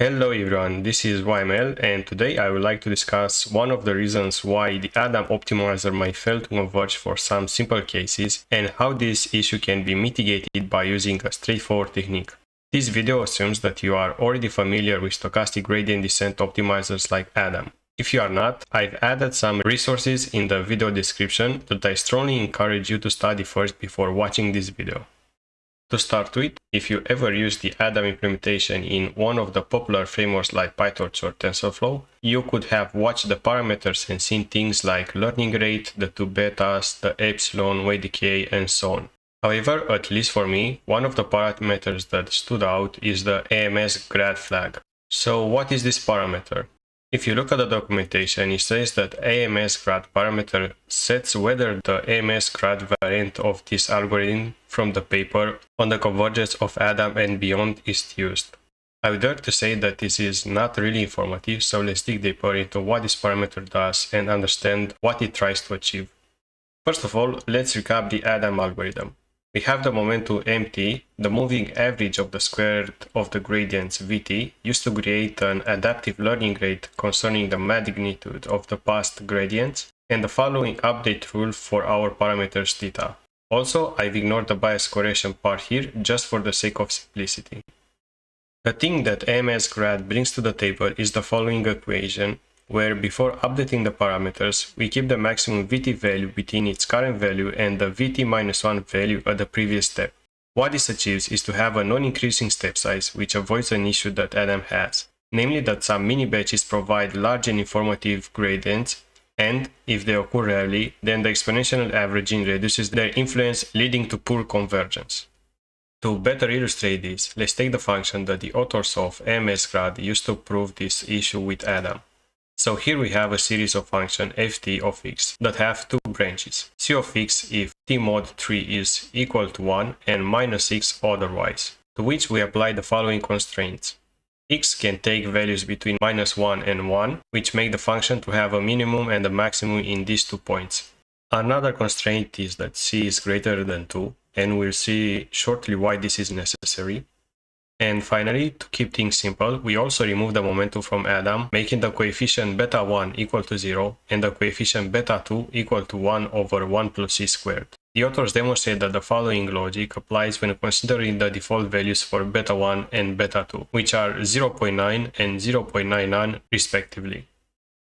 Hello everyone, this is YML and today I would like to discuss one of the reasons why the Adam optimizer might fail to converge for some simple cases and how this issue can be mitigated by using a straightforward technique. This video assumes that you are already familiar with stochastic gradient descent optimizers like Adam. If you are not, I've added some resources in the video description that I strongly encourage you to study first before watching this video. To start with, if you ever use the Adam implementation in one of the popular frameworks like PyTorch or TensorFlow, you could have watched the parameters and seen things like learning rate, the two betas, the epsilon, weight decay, and so on. However, at least for me, one of the parameters that stood out is the AMSGrad flag. So what is this parameter? If you look at the documentation, it says that AMSGrad parameter sets whether the AMSGrad variant of this algorithm from the paper on the convergence of Adam and beyond is used. I would dare to say that this is not really informative, so let's dig deeper into what this parameter does and understand what it tries to achieve. First of all, let's recap the Adam algorithm. We have the momentum mt, the moving average of the square of the gradients vt, used to create an adaptive learning rate concerning the magnitude of the past gradients, and the following update rule for our parameters theta. Also, I've ignored the bias correction part here just for the sake of simplicity. The thing that AMSGrad brings to the table is the following equation, where before updating the parameters, we keep the maximum Vt value between its current value and the Vt-1 value at the previous step. What this achieves is to have a non-increasing step size, which avoids an issue that Adam has, namely that some mini-batches provide large and informative gradients, and, if they occur rarely, then the exponential averaging reduces their influence, leading to poor convergence. To better illustrate this, let's take the function that the authors of AMSGrad used to prove this issue with Adam. So here we have a series of functions ft of x that have two branches, c of x if t mod 3 is equal to 1 and minus x otherwise, to which we apply the following constraints. X can take values between minus 1 and 1, which make the function to have a minimum and a maximum in these 2 points. Another constraint is that c is greater than 2, and we'll see shortly why this is necessary. And finally, to keep things simple, we also remove the momentum from Adam, making the coefficient beta 1 equal to 0 and the coefficient beta 2 equal to 1 over 1 plus c squared. The authors demonstrate that the following logic applies when considering the default values for beta 1 and beta 2, which are 0.9 and 0.99 respectively.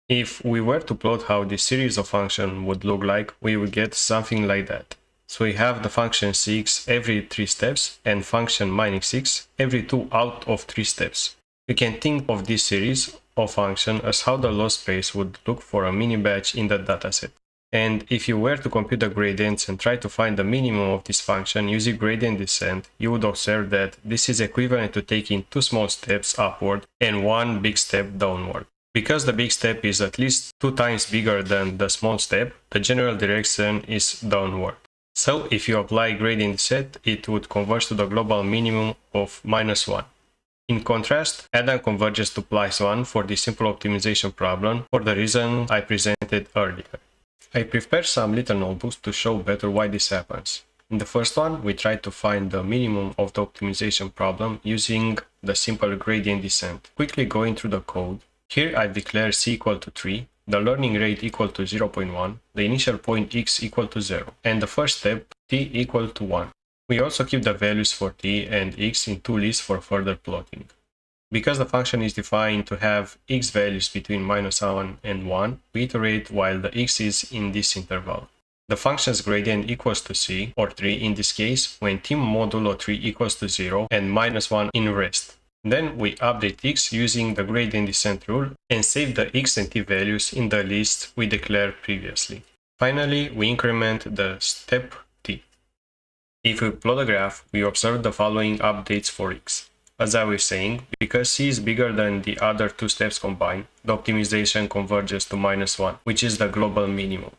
If we were to plot how this series of functions would look like, we would get something like that. So we have the function 6 every 3 steps and function -6 every 2 out of 3 steps. We can think of this series of functions as how the loss space would look for a mini batch in the dataset. And if you were to compute the gradients and try to find the minimum of this function using gradient descent, you would observe that this is equivalent to taking 2 small steps upward and 1 big step downward. Because the big step is at least 2 times bigger than the small step, the general direction is downward. So, if you apply gradient descent, it would converge to the global minimum of -1. In contrast, Adam converges to +1 for the simple optimization problem for the reason I presented earlier. I prepared some little notebooks to show better why this happens. In the first one, we tried to find the minimum of the optimization problem using the simple gradient descent. Quickly going through the code, here I declare c equal to 3. The learning rate equal to 0.1, the initial point x equal to 0, and the first step t equal to 1. We also keep the values for t and x in 2 lists for further plotting. Because the function is defined to have x values between -1 and 1, we iterate while the x is in this interval. The function's gradient equals to c, or 3 in this case, when t modulo 3 equals to 0 and -1 in rest. Then we update x using the gradient descent rule and save the x and t values in the list we declared previously. Finally, we increment the step t. If we plot a graph, we observe the following updates for x. As I was saying, because c is bigger than the other 2 steps combined, the optimization converges to -1, which is the global minimum.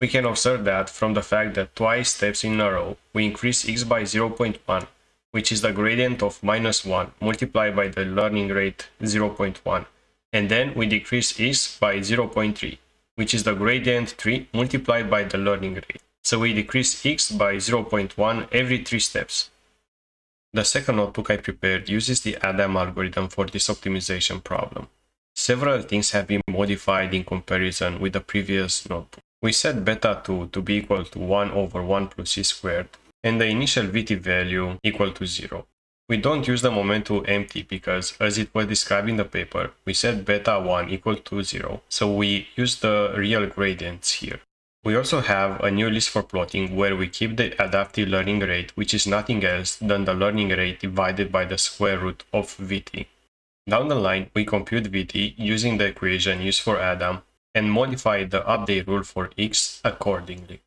We can observe that from the fact that twice steps in a row, we increase x by 0.1. which is the gradient of -1 multiplied by the learning rate 0.1, and then we decrease x by 0.3, which is the gradient 3 multiplied by the learning rate. So we decrease x by 0.1 every 3 steps. The second notebook I prepared uses the Adam algorithm for this optimization problem. Several things have been modified in comparison with the previous notebook. We set beta2 to be equal to 1 over 1 plus c squared and the initial VT value equal to 0. We don't use the moment to empty because, as it was described in the paper, we set beta1 equal to 0, so we use the real gradients here. We also have a new list for plotting where we keep the adaptive learning rate, which is nothing else than the learning rate divided by the square root of VT. Down the line, we compute VT using the equation used for Adam and modify the update rule for x accordingly.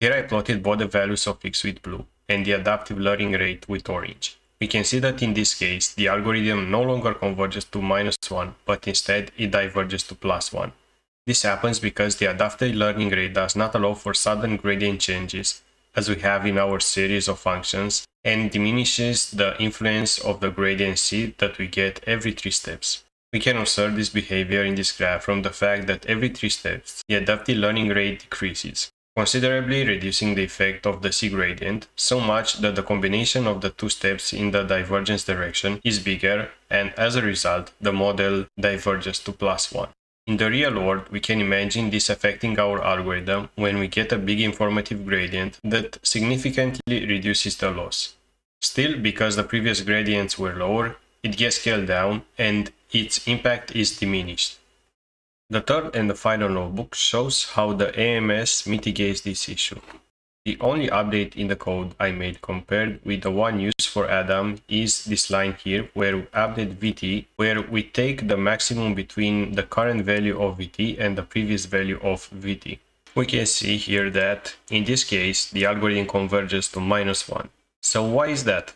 Here I plotted both the values of x with blue and the adaptive learning rate with orange. We can see that in this case, the algorithm no longer converges to -1, but instead it diverges to +1. This happens because the adaptive learning rate does not allow for sudden gradient changes, as we have in our series of functions, and diminishes the influence of the gradient C that we get every 3 steps. We can observe this behavior in this graph from the fact that every 3 steps, the adaptive learning rate decreases, considerably reducing the effect of the C gradient, so much that the combination of the 2 steps in the divergence direction is bigger, and as a result, the model diverges to +1. In the real world, we can imagine this affecting our algorithm when we get a big informative gradient that significantly reduces the loss. Still, because the previous gradients were lower, it gets scaled down and its impact is diminished. The third and the final notebook shows how the AMS mitigates this issue. The only update in the code I made compared with the one used for Adam is this line here, where we update VT, where we take the maximum between the current value of VT and the previous value of VT. We can see here that, in this case, the algorithm converges to -1. So why is that?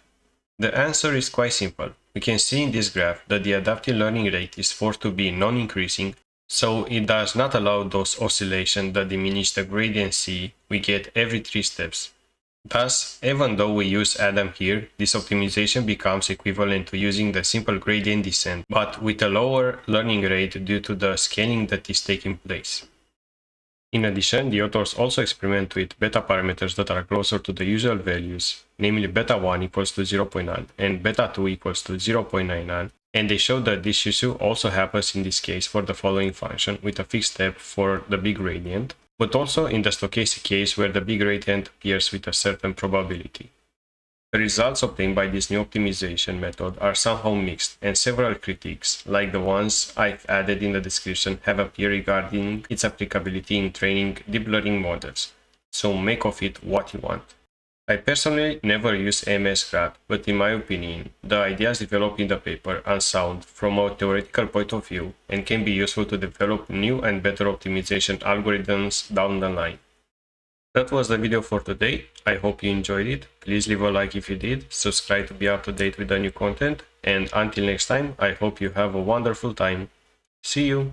The answer is quite simple. We can see in this graph that the adaptive learning rate is forced to be non-increasing, so it does not allow those oscillations that diminish the gradient C we get every 3 steps. Thus, even though we use Adam here, this optimization becomes equivalent to using the simple gradient descent, but with a lower learning rate due to the scaling that is taking place. In addition, the authors also experiment with beta parameters that are closer to the usual values, namely beta1 equals to 0.9 and beta2 equals to 0.99, and they show that this issue also happens in this case for the following function with a fixed step for the big gradient, but also in the stochastic case where the big gradient appears with a certain probability. The results obtained by this new optimization method are somehow mixed, and several critiques, like the ones I've added in the description, have appeared regarding its applicability in training deep learning models, so make of it what you want. I personally never use AMSGrad, but in my opinion, the ideas developed in the paper are sound from a theoretical point of view and can be useful to develop new and better optimization algorithms down the line. That was the video for today. I hope you enjoyed it. Please leave a like if you did, subscribe to be up to date with the new content, and until next time, I hope you have a wonderful time. See you!